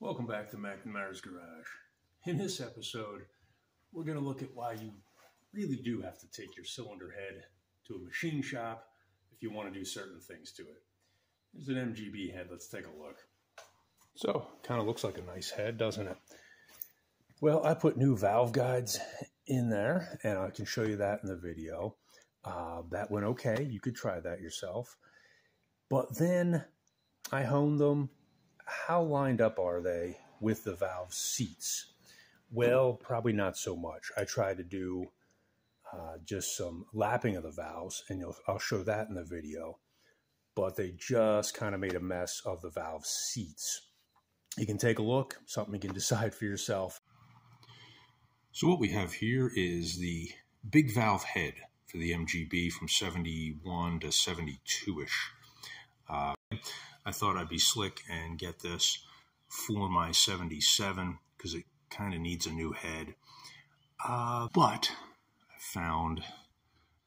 Welcome back to McNamara's Garage. In this episode, we're going to look at why you really do have to take your cylinder head to a machine shop if you want to do certain things to it. There's an MGB head. Let's take a look. So, kind of looks like a nice head, doesn't it? Well, I put new valve guides in there, and I can show you that in the video. That went okay. You could try that yourself. But then I honed them. How lined up are they with the valve seats? Well, probably not so much. I try to do just some lapping of the valves, and I'll show that in the video. But they just kind of made a mess of the valve seats. You can take a look, something you can decide for yourself. So what we have here is the big valve head for the MGB from 71 to 72-ish. I thought I'd be slick and get this for my 77 because it kind of needs a new head. But I found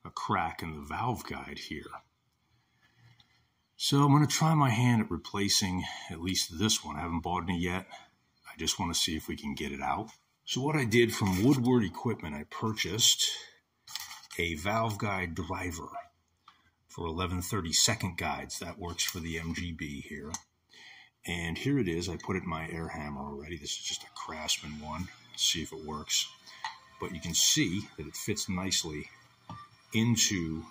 a crack in the valve guide here. So I'm going to try my hand at replacing at least this one. I haven't bought any yet. I just want to see if we can get it out. So what I did from Woodward Equipment, I purchased a valve guide driver for 11/32 guides. That works for the MGB here. And here it is. I put it in my air hammer already. This is just a Krasman one. Let's see if it works. But you can see that it fits nicely into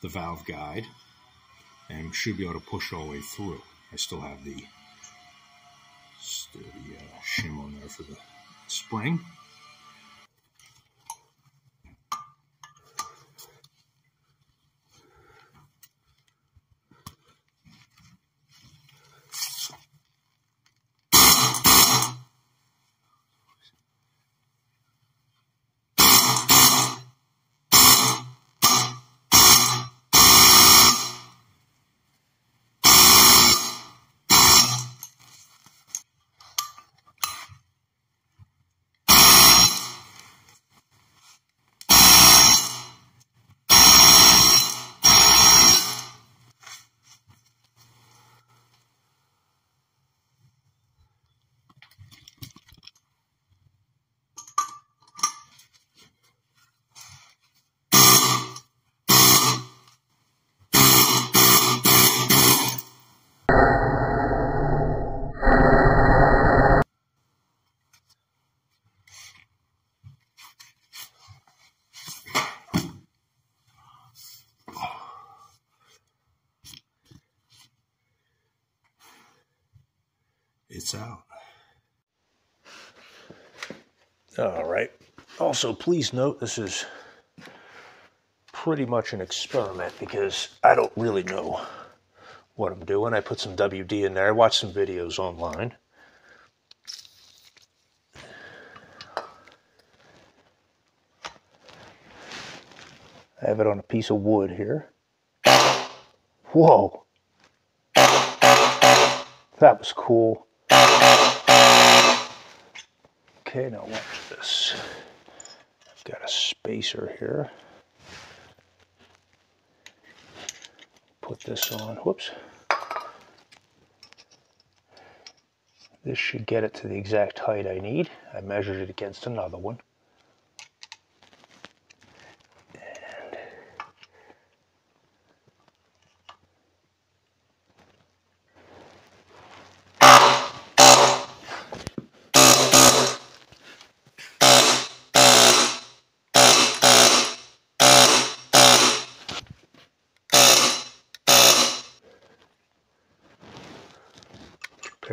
the valve guide, and should be able to push all the way through. I still have the shim on there for the spring. It's out. All right. Also, please note this is pretty much an experiment because I don't really know what I'm doing. I put some WD in there. I watched some videos online. I have it on a piece of wood here. Whoa. That was cool. Okay, now watch this. I've got a spacer here. Put this on. Whoops. This should get it to the exact height I need. I measured it against another one. And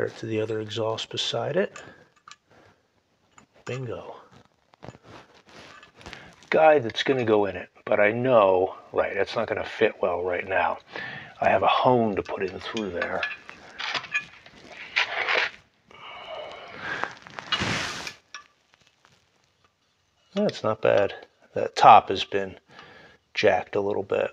it to the other exhaust beside it. Bingo. Guide that's going to go in it, but I know, right, it's not going to fit well right now. I have a hone to put in through there. That's not bad. That top has been jacked a little bit.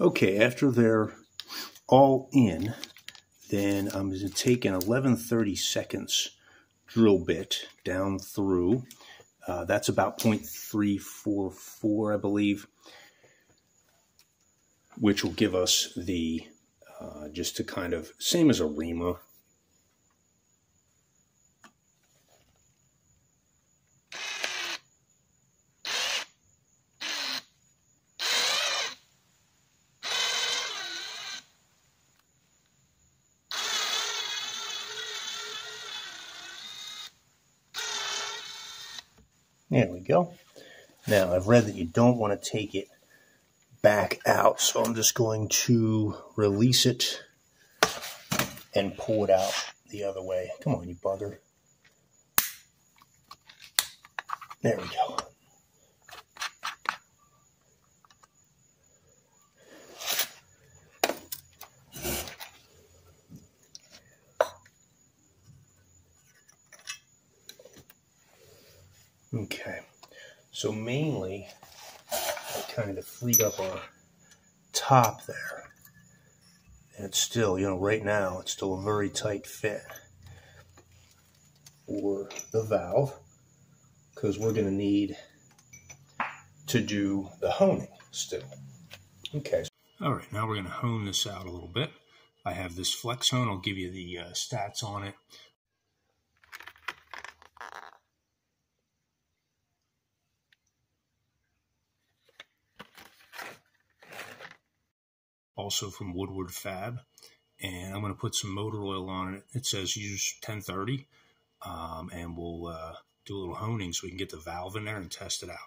Okay, after they're all in, then I'm going to take an 11/32 drill bit down through. That's about 0.344, I believe, which will give us the, just to kind of, same as a Rima. There we go. Now, I've read that you don't want to take it back out, so I'm just going to release it and pull it out the other way. Come on, you bugger. There we go. Okay, so mainly I kind of freed up our top there, and it's still, you know, right now it's still a very tight fit for the valve, because we're going to need to do the honing still. Okay. All right, now we're going to hone this out a little bit. I have this flex hone. I'll give you the stats on it. Also from Woodward Fab, and I'm going to put some motor oil on it. It says use 1030, and we'll do a little honing so we can get the valve in there and test it out.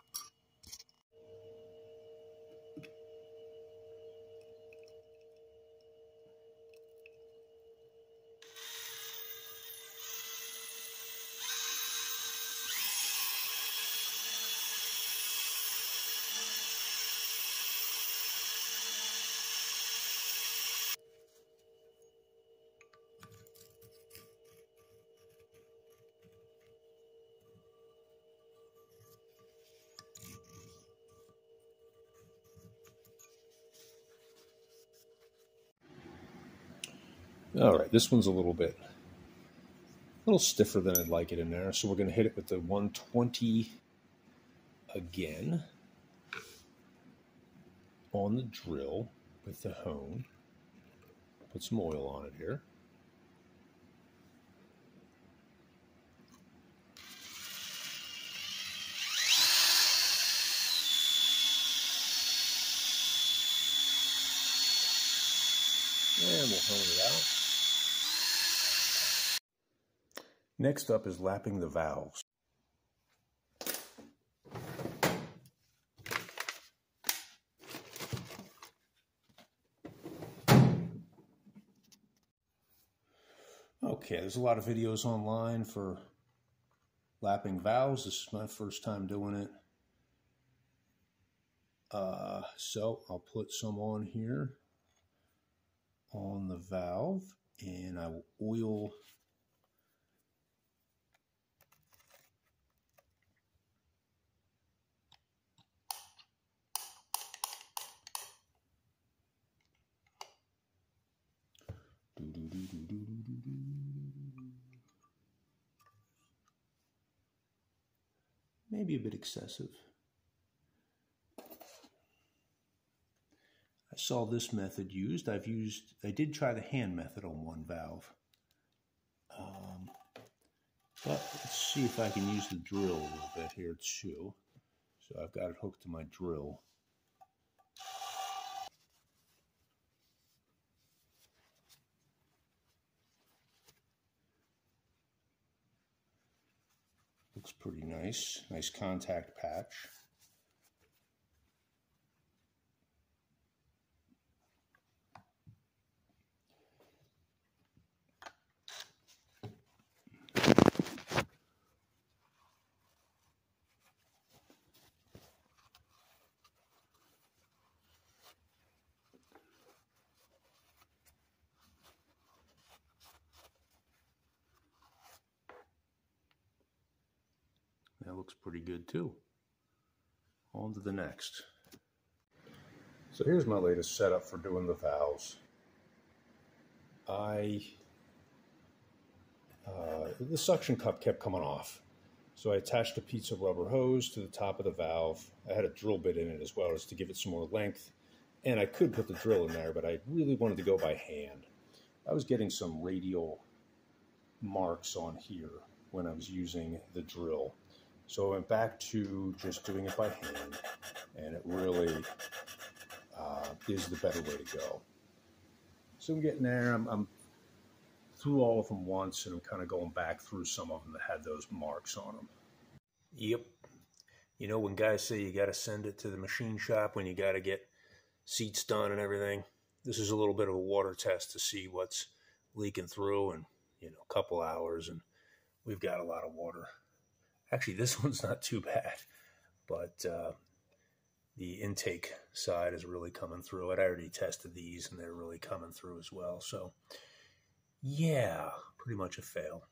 All right, this one's a little stiffer than I'd like it in there, so we're going to hit it with the 120 again on the drill with the hone. Put some oil on it here. And we'll hone it out. Next up is lapping the valves. Okay, there's a lot of videos online for lapping valves. This is my first time doing it. So I'll put some on here on the valve, and I will oil maybe a bit excessive. I saw this method used. I did try the hand method on one valve, but let's see if I can use the drill a little bit here too. So I've got it hooked to my drill. Looks pretty nice. Nice contact patch. That looks pretty good too. On to the next. So here's my latest setup for doing the valves. The suction cup kept coming off, so I attached a piece of rubber hose to the top of the valve. I had a drill bit in it as well, just to give it some more length, and I could put the drill in there, but I really wanted to go by hand. I was getting some radial marks on here when I was using the drill, so I went back to just doing it by hand, and it really is the better way to go. So I'm getting there. I'm through all of them once, and I'm kind of going back through some of them that had those marks on them. Yep. You know, when guys say you got to send it to the machine shop when you got to get seats done and everything, this is a little bit of a water test to see what's leaking through, and, you know, a couple hours, and we've got a lot of water. Actually, this one's not too bad, but the intake side is really coming through. I'd already tested these, and they're really coming through as well, so... yeah, pretty much a fail.